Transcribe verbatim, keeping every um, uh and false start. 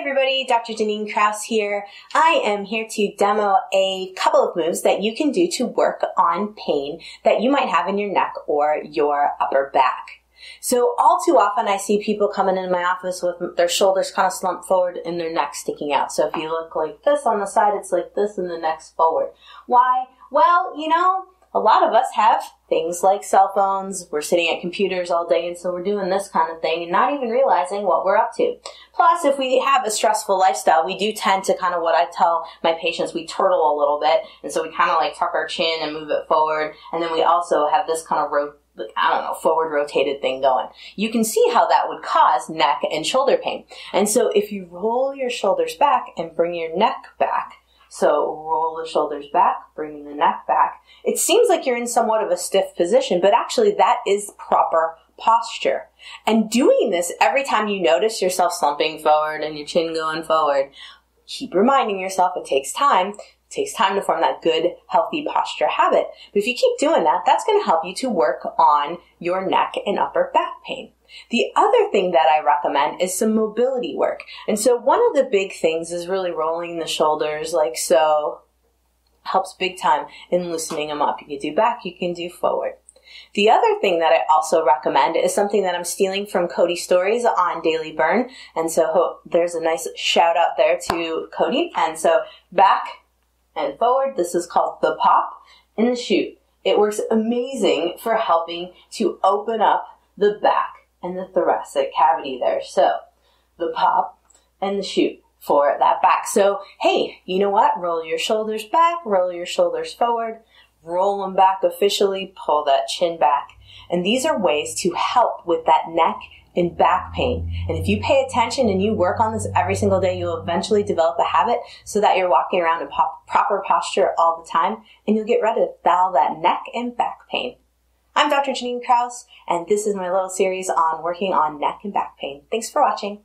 everybody, Doctor Janine Krause here. I am here to demo a couple of moves that you can do to work on pain that you might have in your neck or your upper back. So all too often I see people coming into my office with their shoulders kind of slumped forward and their neck sticking out. So if you look like this on the side, it's like this and the neck's forward. Why? Well, you know, a lot of us have things like cell phones, we're sitting at computers all day, and so we're doing this kind of thing and not even realizing what we're up to. Plus, if we have a stressful lifestyle, we do tend to kind of, what I tell my patients, we turtle a little bit, and so we kind of like tuck our chin and move it forward, and then we also have this kind of rope, I don't know, forward rotated thing going. You can see how that would cause neck and shoulder pain. And so if you roll your shoulders back and bring your neck back, so roll the shoulders back, bringing the neck back. It seems like you're in somewhat of a stiff position, but actually that is proper posture. And doing this every time you notice yourself slumping forward and your chin going forward, keep reminding yourself it takes time. It takes time to form that good, healthy posture habit. But if you keep doing that, that's going to help you to work on your neck and upper back pain. The other thing that I recommend is some mobility work. And so one of the big things is really rolling the shoulders like so. Helps big time in loosening them up. You can do back, you can do forward. The other thing that I also recommend is something that I'm stealing from Cody Stories on Daily Burn. And so there's a nice shout out there to Cody. And so back and forward, this is called the pop and the shoot. It works amazing for helping to open up the back and the thoracic cavity there. So the pop and the shoot for that back. So, hey, you know what? Roll your shoulders back, roll your shoulders forward, roll them back officially, pull that chin back. And these are ways to help with that neck and back pain. And if you pay attention and you work on this every single day, you'll eventually develop a habit so that you're walking around in pop- proper posture all the time, and you'll get rid of all that neck and back pain. I'm Doctor Janine Krause, and this is my little series on working on neck and back pain. Thanks for watching.